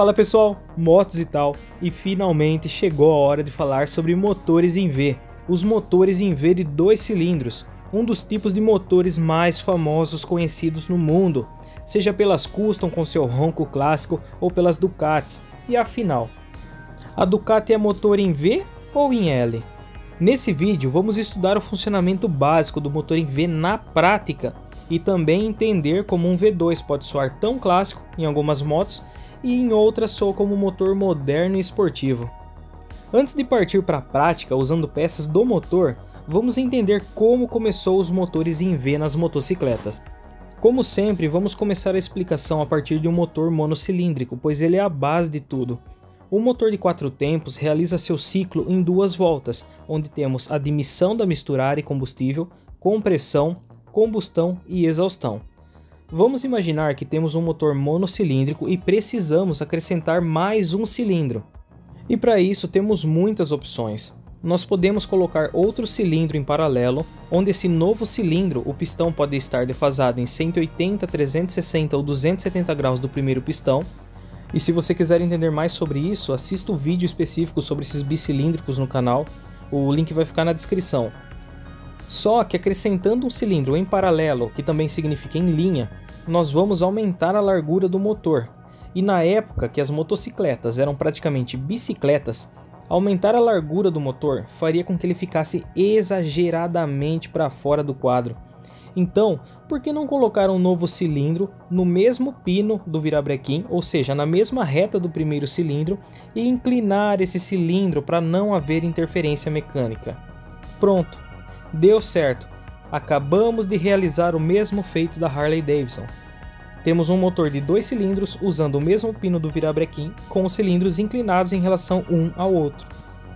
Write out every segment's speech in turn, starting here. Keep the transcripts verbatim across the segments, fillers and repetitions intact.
Fala pessoal, motos e tal, e finalmente chegou a hora de falar sobre motores em V, os motores em V de dois cilindros, um dos tipos de motores mais famosos conhecidos no mundo, seja pelas custom com seu ronco clássico ou pelas Ducatis. E afinal, a Ducati é motor em V ou em L? Nesse vídeo vamos estudar o funcionamento básico do motor em V na prática e também entender como um V dois pode soar tão clássico em algumas motos e em outras soa como um motor moderno e esportivo. Antes de partir para a prática usando peças do motor, vamos entender como começou os motores em V nas motocicletas. Como sempre, vamos começar a explicação a partir de um motor monocilíndrico, pois ele é a base de tudo. O motor de quatro tempos realiza seu ciclo em duas voltas, onde temos admissão da misturada e combustível, compressão, combustão e exaustão. Vamos imaginar que temos um motor monocilíndrico e precisamos acrescentar mais um cilindro. E para isso temos muitas opções. Nós podemos colocar outro cilindro em paralelo, onde esse novo cilindro, o pistão pode estar defasado em cento e oitenta, trezentos e sessenta ou duzentos e setenta graus do primeiro pistão. E se você quiser entender mais sobre isso, assista o vídeo específico sobre esses bicilíndricos no canal, o link vai ficar na descrição. Só que acrescentando um cilindro em paralelo, que também significa em linha, nós vamos aumentar a largura do motor. E na época que as motocicletas eram praticamente bicicletas, aumentar a largura do motor faria com que ele ficasse exageradamente para fora do quadro. Então, por que não colocar um novo cilindro no mesmo pino do virabrequim, ou seja, na mesma reta do primeiro cilindro, e inclinar esse cilindro para não haver interferência mecânica? Pronto, deu certo! Acabamos de realizar o mesmo feito da Harley-Davidson. Temos um motor de dois cilindros usando o mesmo pino do virabrequim, com os cilindros inclinados em relação um ao outro.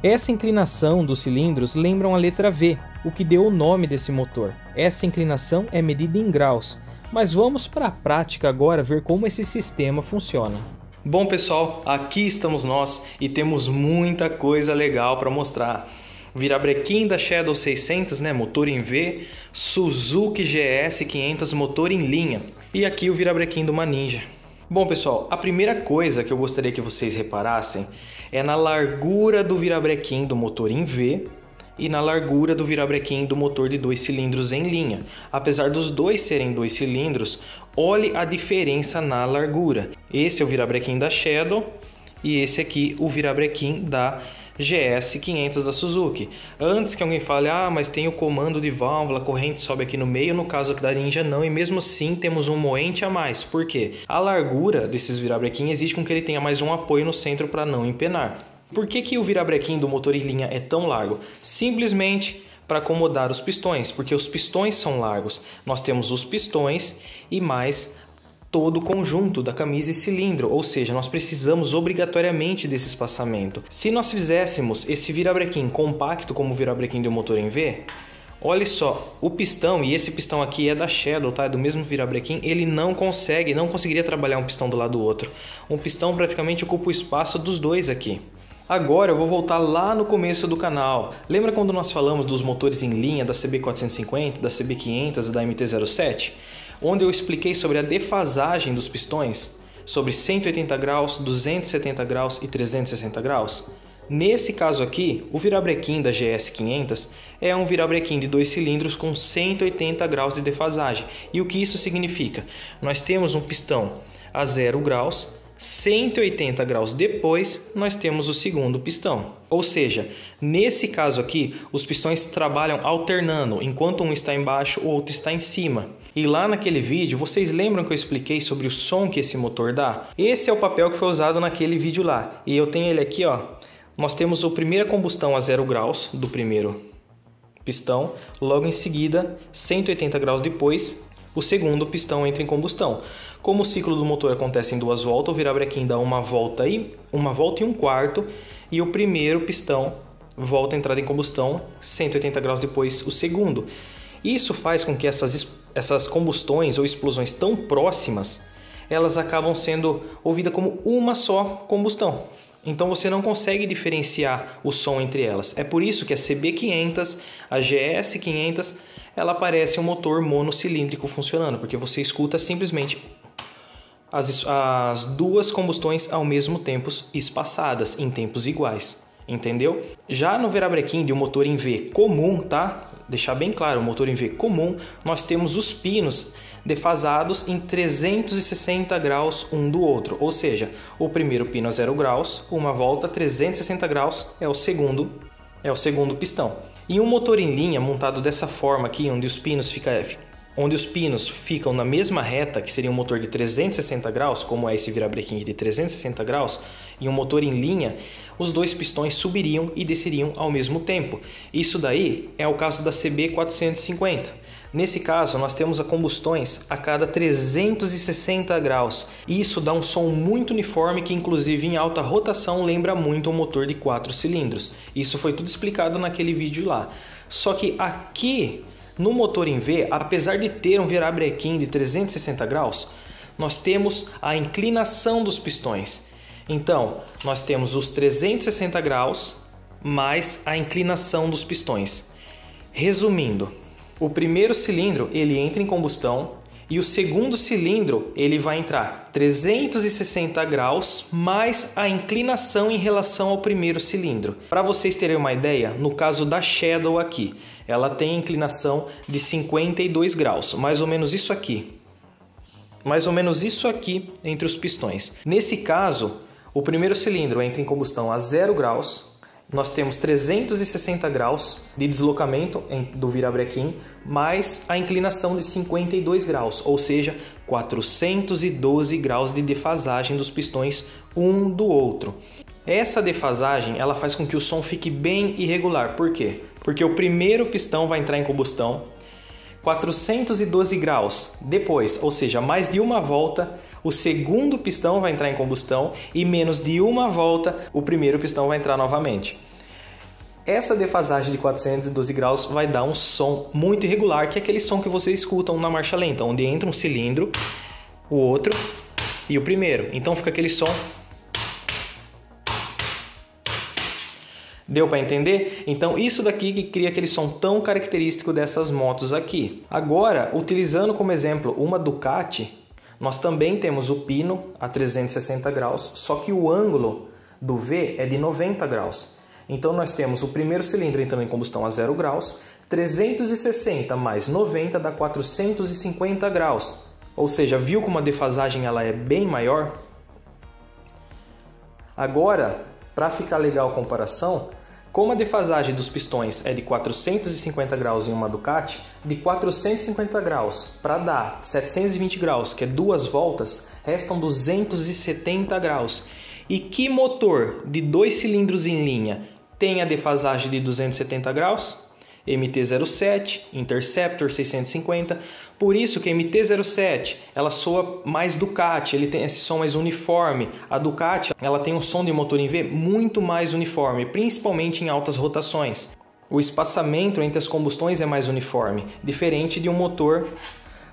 Essa inclinação dos cilindros lembra a letra V, o que deu o nome desse motor. Essa inclinação é medida em graus, mas vamos para a prática agora ver como esse sistema funciona. Bom pessoal, aqui estamos nós e temos muita coisa legal para mostrar. Virabrequim da Shadow seiscentos, né, motor em V, Suzuki G S quinhentos, motor em linha, e aqui o virabrequim de uma Ninja. Bom pessoal, a primeira coisa que eu gostaria que vocês reparassem é na largura do virabrequim do motor em V e na largura do virabrequim do motor de dois cilindros em linha. Apesar dos dois serem dois cilindros, olhe a diferença na largura. Esse é o virabrequim da Shadow e esse aqui o virabrequim da G S quinhentos da Suzuki. Antes que alguém fale, ah, mas tem o comando de válvula, a corrente sobe aqui no meio, no caso aqui da Ninja não, e mesmo assim temos um moente a mais. Por quê? A largura desses virabrequim exige com que ele tenha mais um apoio no centro para não empenar. Por que que o virabrequim do motor em linha é tão largo? Simplesmente para acomodar os pistões, porque os pistões são largos. Nós temos os pistões e mais todo o conjunto da camisa e cilindro, ou seja, nós precisamos obrigatoriamente desse espaçamento. Se nós fizéssemos esse virabrequim compacto como o virabrequim do motor em V, olha só, o pistão, e esse pistão aqui é da Shadow, tá? É do mesmo virabrequim, ele não consegue, não conseguiria trabalhar um pistão do lado do outro. Um pistão praticamente ocupa o espaço dos dois aqui. Agora eu vou voltar lá no começo do canal. Lembra quando nós falamos dos motores em linha da C B quatrocentos e cinquenta, da C B quinhentos e da M T zero sete? Onde eu expliquei sobre a defasagem dos pistões, sobre cento e oitenta graus, duzentos e setenta graus e trezentos e sessenta graus. Nesse caso aqui, o virabrequim da G S quinhentos é um virabrequim de dois cilindros com cento e oitenta graus de defasagem. E o que isso significa? Nós temos um pistão a zero graus, cento e oitenta graus depois nós temos o segundo pistão. Ou seja, nesse caso aqui, os pistões trabalham alternando, enquanto um está embaixo, o outro está em cima. E lá naquele vídeo, vocês lembram que eu expliquei sobre o som que esse motor dá? Esse é o papel que foi usado naquele vídeo lá. E eu tenho ele aqui, ó. Nós temos a primeira combustão a zero graus do primeiro pistão, logo em seguida, cento e oitenta graus depois, o segundo pistão entra em combustão. Como o ciclo do motor acontece em duas voltas, o virabrequim dá uma volta e uma volta e um quarto, e o primeiro pistão volta a entrar em combustão, cento e oitenta graus depois o segundo. Isso faz com que essas, essas combustões ou explosões tão próximas, elas acabam sendo ouvidas como uma só combustão. Então você não consegue diferenciar o som entre elas. É por isso que a C B quinhentos, a G S quinhentos, ela parece um motor monocilíndrico funcionando, porque você escuta simplesmente as, as duas combustões ao mesmo tempo espaçadas, em tempos iguais, entendeu? Já no verabrequim de um motor em V comum, tá? Deixar bem claro, o motor em V comum, nós temos os pinos defasados em trezentos e sessenta graus um do outro, ou seja, o primeiro pino a zero graus, uma volta trezentos e sessenta graus é o segundo, é o segundo pistão. E um motor em linha montado dessa forma aqui, onde os pinos fica, onde os pinos ficam na mesma reta, que seria um motor de trezentos e sessenta graus, como é esse virabrequim de trezentos e sessenta graus, e um motor em linha, os dois pistões subiriam e desceriam ao mesmo tempo. Isso daí é o caso da C B quatrocentos e cinquenta. Nesse caso, nós temos a combustões a cada trezentos e sessenta graus. Isso dá um som muito uniforme que, inclusive, em alta rotação, lembra muito um motor de quatro cilindros. Isso foi tudo explicado naquele vídeo lá. Só que aqui, no motor em V, apesar de ter um virabrequim de trezentos e sessenta graus, nós temos a inclinação dos pistões. Então, nós temos os trezentos e sessenta graus mais a inclinação dos pistões. Resumindo, o primeiro cilindro ele entra em combustão e o segundo cilindro ele vai entrar trezentos e sessenta graus mais a inclinação em relação ao primeiro cilindro. Para vocês terem uma ideia, no caso da Shadow aqui, ela tem inclinação de cinquenta e dois graus, mais ou menos isso aqui. Mais ou menos isso aqui entre os pistões. Nesse caso, o primeiro cilindro entra em combustão a zero graus. Nós temos trezentos e sessenta graus de deslocamento do virabrequim, mais a inclinação de cinquenta e dois graus, ou seja, quatrocentos e doze graus de defasagem dos pistões um do outro. Essa defasagem ela faz com que o som fique bem irregular. Por quê? Porque o primeiro pistão vai entrar em combustão quatrocentos e doze graus depois, ou seja, mais de uma volta, o segundo pistão vai entrar em combustão e menos de uma volta o primeiro pistão vai entrar novamente. Essa defasagem de quatrocentos e doze graus vai dar um som muito irregular, que é aquele som que vocês escutam na marcha lenta, onde entra um cilindro, o outro e o primeiro. Então fica aquele som. Deu para entender? Então isso daqui que cria aquele som tão característico dessas motos aqui. Agora, utilizando como exemplo uma Ducati, nós também temos o pino a trezentos e sessenta graus, só que o ângulo do V é de noventa graus. Então nós temos o primeiro cilindro entrando em combustão a zero graus, trezentos e sessenta mais noventa dá quatrocentos e cinquenta graus. Ou seja, viu como a defasagem ela é bem maior? Agora, para ficar legal a comparação, como a defasagem dos pistões é de quatrocentos e cinquenta graus em uma Ducati, de quatrocentos e cinquenta graus para dar setecentos e vinte graus, que é duas voltas, restam duzentos e setenta graus. E que motor de dois cilindros em linha tem a defasagem de duzentos e setenta graus? M T zero sete, Interceptor seiscentos e cinquenta. Por isso que a M T zero sete ela soa mais Ducati, ele tem esse som mais uniforme. A Ducati ela tem um som de motor em V muito mais uniforme, principalmente em altas rotações. O espaçamento entre as combustões é mais uniforme, diferente de um motor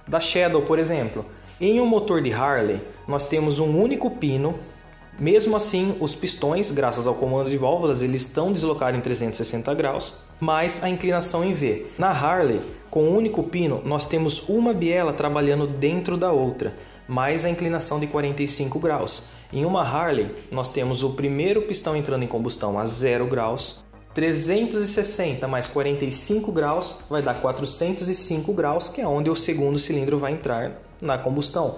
da Shadow, por exemplo. Em um motor de Harley, nós temos um único pino. Mesmo assim, os pistões, graças ao comando de válvulas, eles estão deslocados em trezentos e sessenta graus, mais a inclinação em V. Na Harley, com um único pino, nós temos uma biela trabalhando dentro da outra, mais a inclinação de quarenta e cinco graus. Em uma Harley, nós temos o primeiro pistão entrando em combustão a zero graus, trezentos e sessenta mais quarenta e cinco graus vai dar quatrocentos e cinco graus, que é onde o segundo cilindro vai entrar na combustão.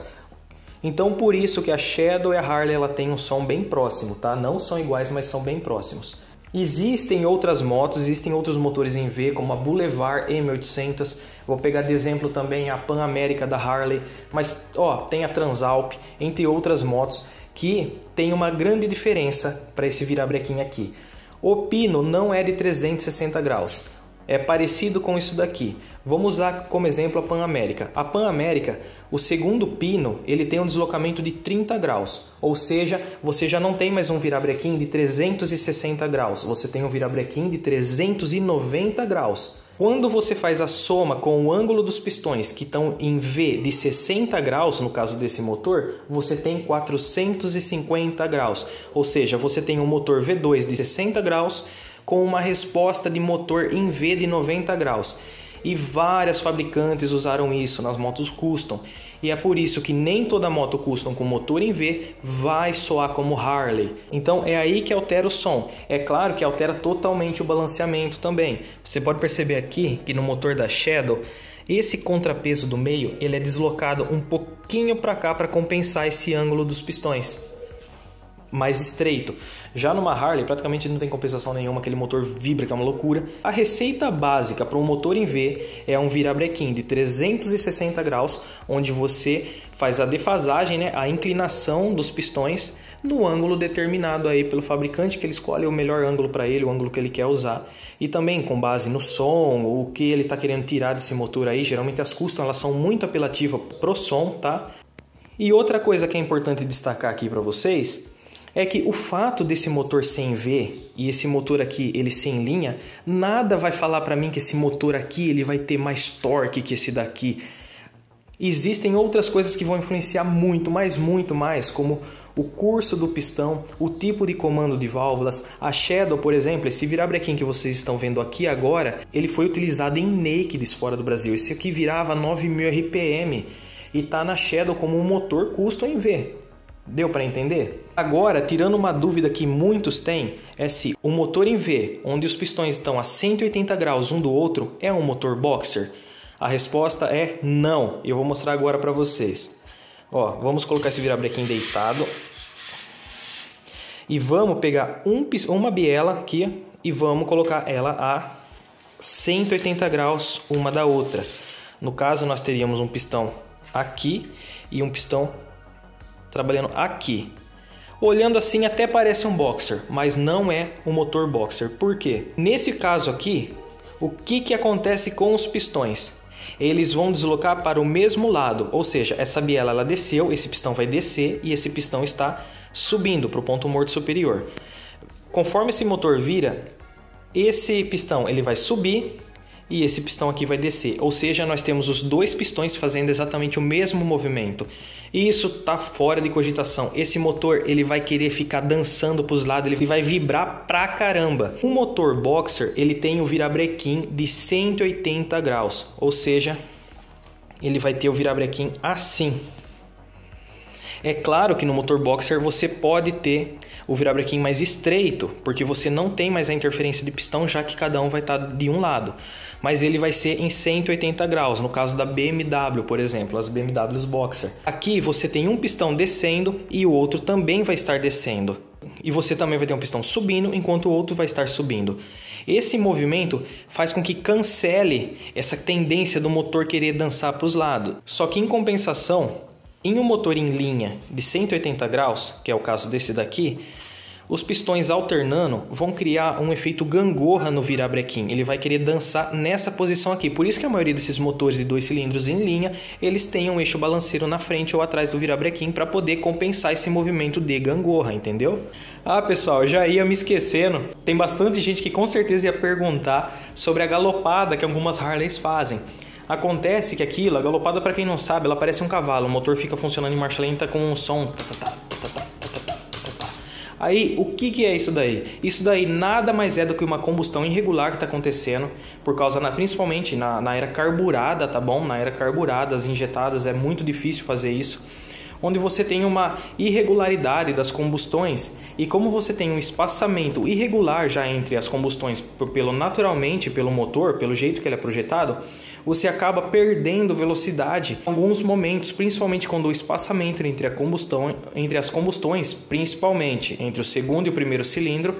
Então, por isso que a Shadow e a Harley ela tem um som bem próximo, tá? Não são iguais, mas são bem próximos. Existem outras motos, existem outros motores em V, como a Boulevard M oitocentos. Vou pegar de exemplo também a Pan America da Harley. Mas, ó, tem a Transalp, entre outras motos, que tem uma grande diferença para esse virabrequim aqui. O pino não é de trezentos e sessenta graus. É parecido com isso daqui. Vamos usar como exemplo a Pan America. A Pan America, o segundo pino, ele tem um deslocamento de trinta graus. Ou seja, você já não tem mais um virabrequim de trezentos e sessenta graus. Você tem um virabrequim de trezentos e noventa graus. Quando você faz a soma com o ângulo dos pistões, que estão em V de sessenta graus, no caso desse motor, você tem quatrocentos e cinquenta graus. Ou seja, você tem um motor V dois de sessenta graus, com uma resposta de motor em V de noventa graus. E várias fabricantes usaram isso nas motos custom. e é por isso que nem toda moto custom com motor em V vai soar como Harley. Então é aí que altera o som. É claro que altera totalmente o balanceamento também. Você pode perceber aqui que no motor da Shadow, esse contrapeso do meio ele é deslocado um pouquinho para cá para compensar esse ângulo dos pistões mais estreito. Já numa Harley praticamente não tem compensação nenhuma, aquele motor vibra, que é uma loucura. A receita básica para um motor em V é um virabrequim de trezentos e sessenta graus, onde você faz a defasagem, né, a inclinação dos pistões no ângulo determinado aí pelo fabricante, que ele escolhe o melhor ângulo para ele, o ângulo que ele quer usar. E também com base no som, o que ele está querendo tirar desse motor aí. Geralmente as custom elas são muito apelativas pro som, tá? E outra coisa que é importante destacar aqui para vocês é que o fato desse motor sem V e esse motor aqui ele sem linha, nada vai falar para mim que esse motor aqui ele vai ter mais torque que esse daqui. Existem outras coisas que vão influenciar muito, mas muito mais, como o curso do pistão, o tipo de comando de válvulas. A Shadow, por exemplo, esse virabrequim que vocês estão vendo aqui agora, ele foi utilizado em nakeds fora do Brasil. Esse aqui virava nove mil R P M e tá na Shadow como um motor custom em V. Deu para entender? Agora, tirando uma dúvida que muitos têm, é se o motor em V, onde os pistões estão a cento e oitenta graus um do outro, é um motor boxer? A resposta é não. Eu vou mostrar agora para vocês. Ó, vamos colocar esse virabrequim deitado. E vamos pegar um, uma biela aqui e vamos colocar ela a cento e oitenta graus uma da outra. No caso, nós teríamos um pistão aqui e um pistão trabalhando aqui. Olhando assim até parece um boxer, mas não é um motor boxer. Por quê? Nesse caso aqui, o que, que acontece com os pistões? Eles vão deslocar para o mesmo lado, ou seja, essa biela ela desceu, esse pistão vai descer e esse pistão está subindo para o ponto morto superior. Conforme esse motor vira, esse pistão ele vai subir e esse pistão aqui vai descer, ou seja, nós temos os dois pistões fazendo exatamente o mesmo movimento. E isso tá fora de cogitação. Esse motor ele vai querer ficar dançando para os lados, ele vai vibrar pra caramba. O motor boxer ele tem o virabrequim de cento e oitenta graus, ou seja, ele vai ter o virabrequim assim. É claro que no motor boxer você pode ter o virabrequim mais estreito, porque você não tem mais a interferência de pistão, já que cada um vai estar de um lado. Mas ele vai ser em cento e oitenta graus, no caso da B M W, por exemplo, as B M Ws boxer. Aqui você tem um pistão descendo e o outro também vai estar descendo. E você também vai ter um pistão subindo, enquanto o outro vai estar subindo. Esse movimento faz com que cancele essa tendência do motor querer dançar para os lados. Só que em compensação, em um motor em linha de cento e oitenta graus, que é o caso desse daqui, os pistões alternando vão criar um efeito gangorra no virabrequim. Ele vai querer dançar nessa posição aqui. Por isso que a maioria desses motores de dois cilindros em linha, eles têm um eixo balanceiro na frente ou atrás do virabrequim para poder compensar esse movimento de gangorra, entendeu? Ah, pessoal, já ia me esquecendo. Tem bastante gente que com certeza ia perguntar sobre a galopada que algumas Harleys fazem. Acontece que aquilo, a galopada, para quem não sabe, ela parece um cavalo. O motor fica funcionando em marcha lenta com um som. Aí, o que, que é isso daí? Isso daí nada mais é do que uma combustão irregular que está acontecendo por causa, na, principalmente na, na era carburada, tá bom? Na era carburada, as injetadas, é muito difícil fazer isso. Onde você tem uma irregularidade das combustões, e como você tem um espaçamento irregular já entre as combustões, pelo naturalmente, pelo motor, pelo jeito que ele é projetado, você acaba perdendo velocidade em alguns momentos, principalmente quando o espaçamento entre a combustão, entre as combustões, principalmente entre o segundo e o primeiro cilindro,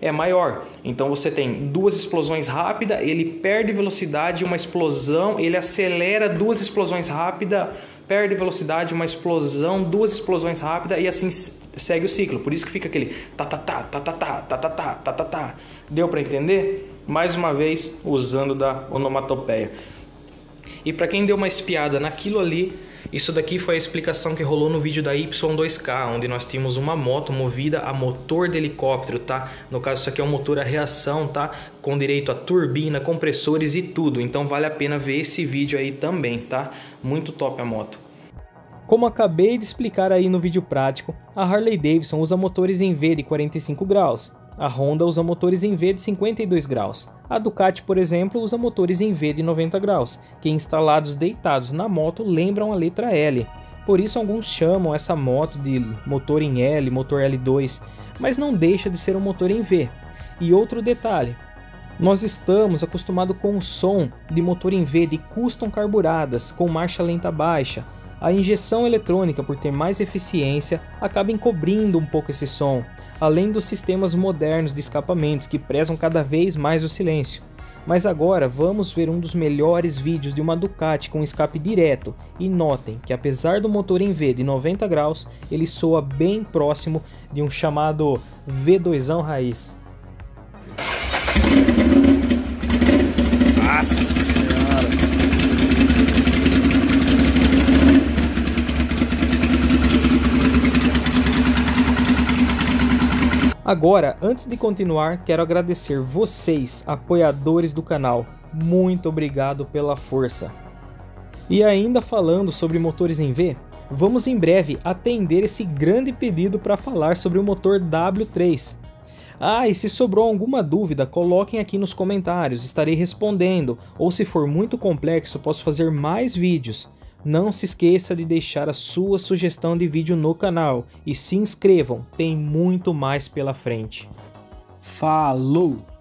é maior. Então você tem duas explosões rápidas, ele perde velocidade, uma explosão, ele acelera, duas explosões rápidas, perde velocidade, uma explosão, duas explosões rápidas, e assim segue o ciclo. Por isso que fica aquele tá tá tá tá tá tá tá tá tá tá tá. Deu para entender? Mais uma vez usando da onomatopeia. E para quem deu uma espiada naquilo ali, isso daqui foi a explicação que rolou no vídeo da Y dois K, onde nós tínhamos uma moto movida a motor de helicóptero, tá? No caso, isso aqui é um motor a reação, tá? Com direito a turbina, compressores e tudo. Então vale a pena ver esse vídeo aí também, tá? Muito top a moto. Como acabei de explicar aí no vídeo prático, a Harley-Davidson usa motores em V de quarenta e cinco graus. A Honda usa motores em V de cinquenta e dois graus. A Ducati, por exemplo, usa motores em V de noventa graus, que instalados deitados na moto lembram a letra L. Por isso alguns chamam essa moto de motor em L, motor L dois, mas não deixa de ser um motor em V. E outro detalhe, nós estamos acostumados com o som de motor em V de custom carburadas, com marcha lenta baixa. A injeção eletrônica, por ter mais eficiência, acaba encobrindo um pouco esse som, além dos sistemas modernos de escapamentos que prezam cada vez mais o silêncio. Mas agora vamos ver um dos melhores vídeos de uma Ducati com escape direto, e notem que apesar do motor em V de noventa graus, ele soa bem próximo de um chamado V dois raiz. Nossa. Agora, antes de continuar, quero agradecer vocês, apoiadores do canal. Muito obrigado pela força. E ainda falando sobre motores em V, vamos em breve atender esse grande pedido para falar sobre o motor W três. Ah, e se sobrou alguma dúvida, coloquem aqui nos comentários, estarei respondendo. Ou se for muito complexo, posso fazer mais vídeos. Não se esqueça de deixar a sua sugestão de vídeo no canal e se inscrevam, tem muito mais pela frente. Falou!